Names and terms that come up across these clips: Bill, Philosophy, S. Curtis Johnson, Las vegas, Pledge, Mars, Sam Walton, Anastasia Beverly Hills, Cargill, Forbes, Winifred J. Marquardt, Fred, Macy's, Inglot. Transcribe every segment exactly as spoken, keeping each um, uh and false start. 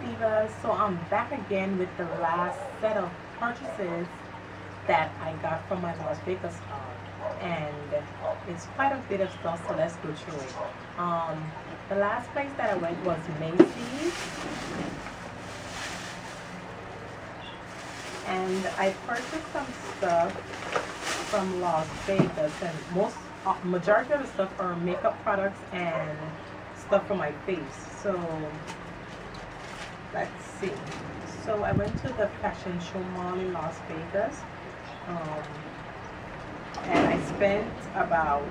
Divas. So I'm back again with the last set of purchases that I got from my Las Vegas haul, and it's quite a bit of stuff, so let's go through it. Um, the last place that I went was Macy's, and I purchased some stuff from Las Vegas, and most uh, majority of the stuff are makeup products and stuff for my face. So let's see. So I went to the fashion show mall in Las Vegas, um, and I spent about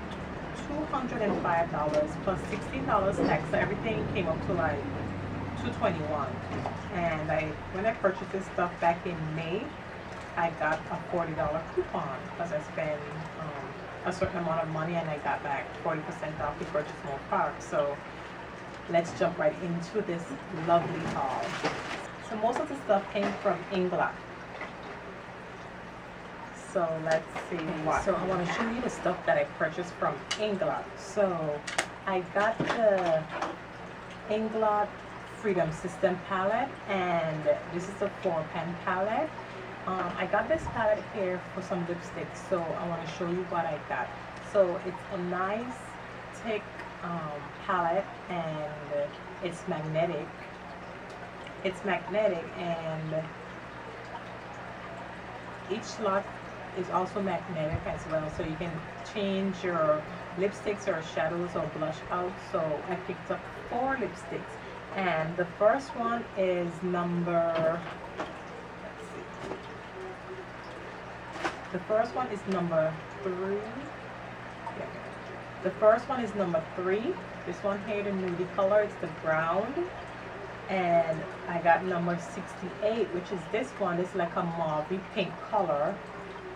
two hundred five dollars plus sixteen dollars tax. So everything came up to like two twenty-one. And I, when I purchased this stuff back in May, I got a forty dollar coupon because I spent um, a certain amount of money and I got back forty percent off to purchase more products. So let's jump right into this lovely haul. So most of the stuff came from Inglot. So let's see what. So I want to show you the stuff that I purchased from Inglot. So I got the Inglot Freedom System palette, and this is a four pen palette. Um, I got this palette here for some lipsticks, so I want to show you what I got. So it's a nice, thick um, palette, and it's magnetic. It's magnetic, and each lot is also magnetic as well, so you can change your lipsticks or shadows or blush out. So I picked up four lipsticks, and the first one is number let's see the first one is number three yeah. the first one is number three this one here, the nudie color, it's the ground. And I got number sixty-eight, which is this one. It's like a mauvey pink color.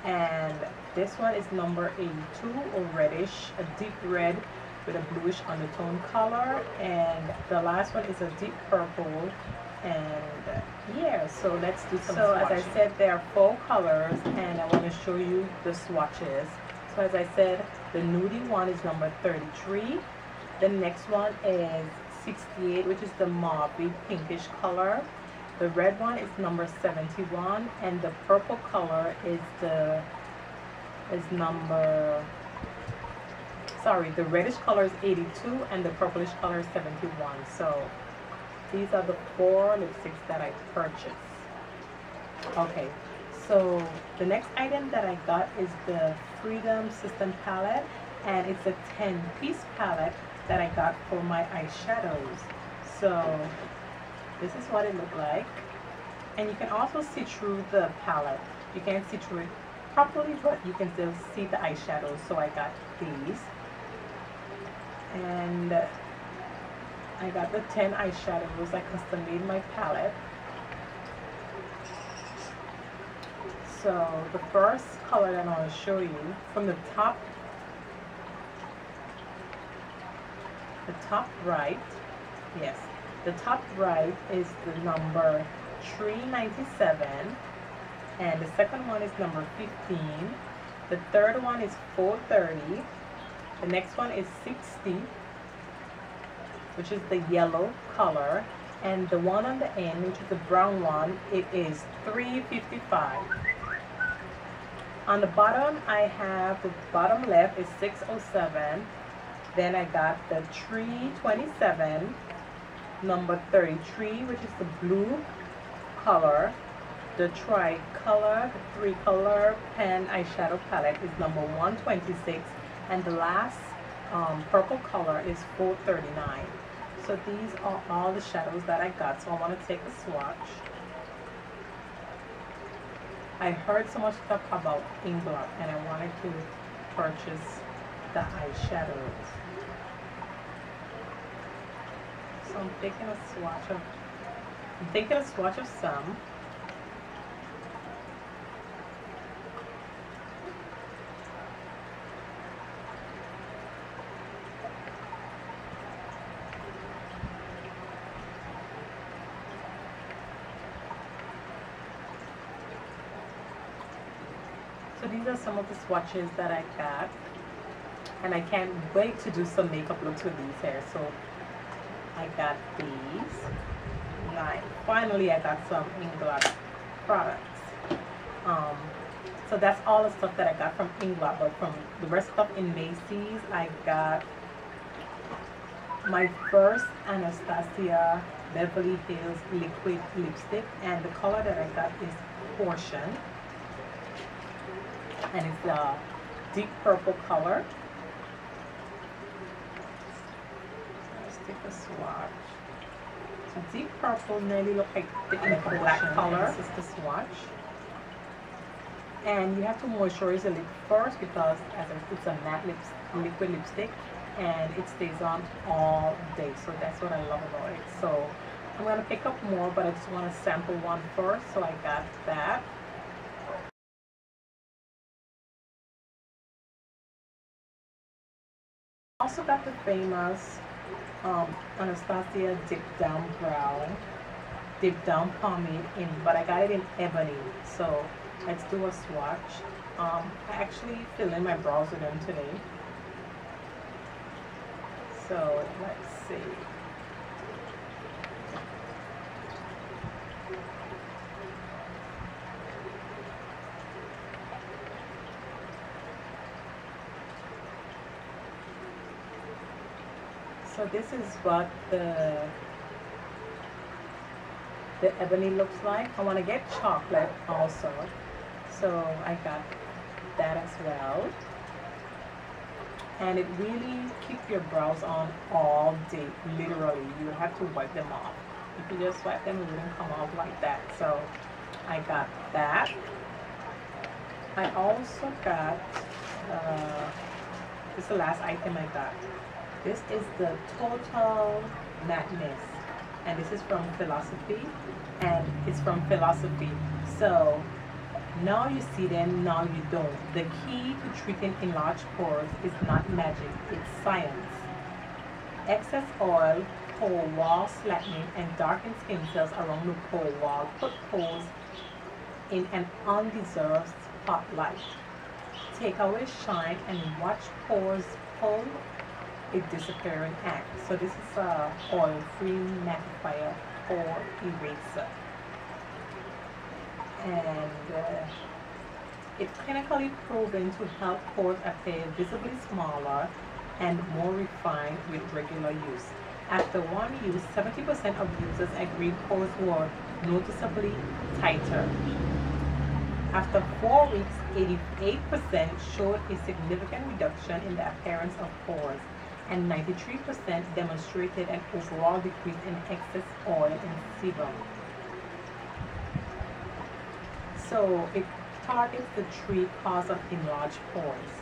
And this one is number eighty-two, or reddish, a deep red with a bluish undertone color. And the last one is a deep purple. And yeah, so let's do some So swatches. As I said, there are four colors, and I want to show you the swatches. So as I said, the nudie one is number thirty-three. The next one is sixty-eight, which is the mauvey pinkish color. The red one is number seventy-one, and the purple color is the is number sorry the reddish color is eighty-two, and the purplish color is seventy-one. So these are the four lipsticks that I purchased. Okay, so the next item that I got is the Freedom System palette, and it's a ten piece palette that I got for my eyeshadows. So this is what it looked like, and you can also see through the palette. You can't see through it properly, but you can still see the eyeshadows. So I got these, and I got the ten eyeshadows. I custom made my palette. So the first color that I want to show you from the top The top right, yes, the top right is the number three ninety-seven, and the second one is number fifteen, the third one is four thirty, the next one is sixty, which is the yellow color, and the one on the end, which is the brown one, it is three fifty-five. On the bottom, I have the bottom left is six oh seven. Then I got the three twenty-seven, number thirty-three, which is the blue color. The tri-color, the three-color pen eyeshadow palette is number one twenty-six. And the last um, purple color is four thirty-nine. So these are all the shadows that I got. So I want to take a swatch. I heard so much talk about Inglot, and I wanted to purchase the eyeshadows. So I'm taking a swatch of I'm taking a swatch of some. So these are some of the swatches that I got, and I can't wait to do some makeup looks with these hair. So I got these. time. Finally, I got some Inglot products. Um, so that's all the stuff that I got from Inglot. But from the rest of stuff in Macy's, I got my first Anastasia Beverly Hills liquid lipstick, and the color that I got is Portion, and it's a deep purple color. Let's take a swatch. So deep purple nearly looks like the black color. This is the swatch. And you have to moisturize the lip first because as a, it's a matte lips, liquid lipstick, and it stays on all day. So that's what I love about it. So I'm going to pick up more, but I just want to sample one first. So I got that. Also got the famous um, Anastasia Dip Down Brow, Dip Down Pomade in, but I got it in Ebony. So let's do a swatch. Um, I actually fill in my brows with them today. So let's see. So this is what the the ebony looks like. I want to get chocolate also. So I got that as well. And it really keeps your brows on all day, literally. You have to wipe them off. If you just wipe them, it wouldn't come off like that. So I got that. I also got, uh, this is the last item I got. This is the Total Matte Mist. And this is from Philosophy. And it's from Philosophy. So now you see them, now you don't. The key to treating enlarged pores is not magic, it's science. Excess oil, pore wall flattening, and darkened skin cells around the pore wall put pores in an undeserved spotlight. Take away shine and watch pores pull a disappearing act. So this is a oil-free mattifier pore eraser. And uh, it's clinically proven to help pores appear visibly smaller and more refined with regular use. After one use, seventy percent of users agreed pores were noticeably tighter. After four weeks, eighty-eight percent showed a significant reduction in the appearance of pores, and ninety-three percent demonstrated an overall decrease in excess oil and sebum. So it targets the three causes of enlarged pores.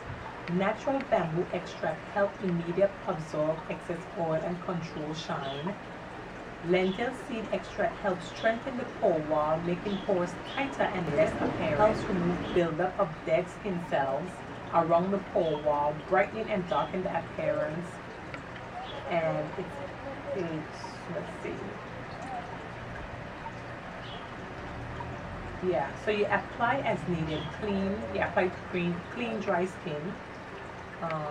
Natural bamboo extract helps immediately absorb excess oil and control shine. Lentil seed extract helps strengthen the pore wall, making pores tighter and less apparent. Helps remove buildup of dead skin cells around the pore wall, brightening and darkening the appearance. And it's, it's let's see. Yeah, so you apply as needed, clean, you apply to clean, clean, dry skin. Um,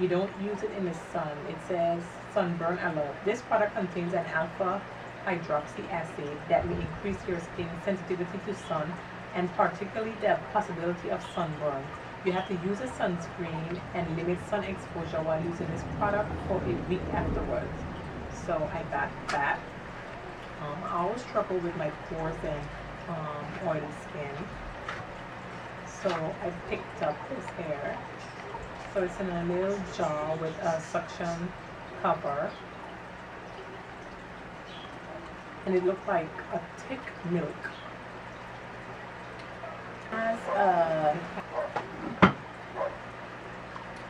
you don't use it in the sun. It says sunburn alert. This product contains an alpha hydroxy acid that will increase your skin sensitivity to sun and particularly the possibility of sunburn. You have to use a sunscreen and limit sun exposure while using this product for a week afterwards. So I got that. Um, I always struggle with my pores and um, oily skin. So I picked up this hair. So it's in a little jar with a suction cover. And it looked like a thick milk. It has a,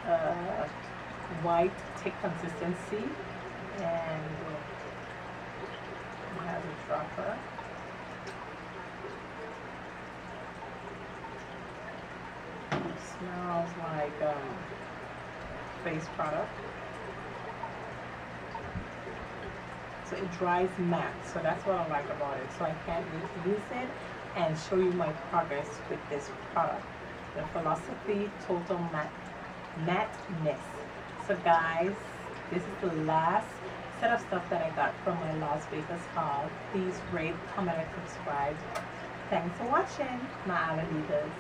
a white, thick consistency. And has a dropper. It smells like um, face product. So it dries matte, so that's what I like about it. So I can't wait to use it and show you my progress with this product. The Philosophy Total Matte Matte Mist. So guys, this is the last set of stuff that I got from my Las Vegas haul. Please rate, comment, and subscribe. Thanks for watching, my Aladitas.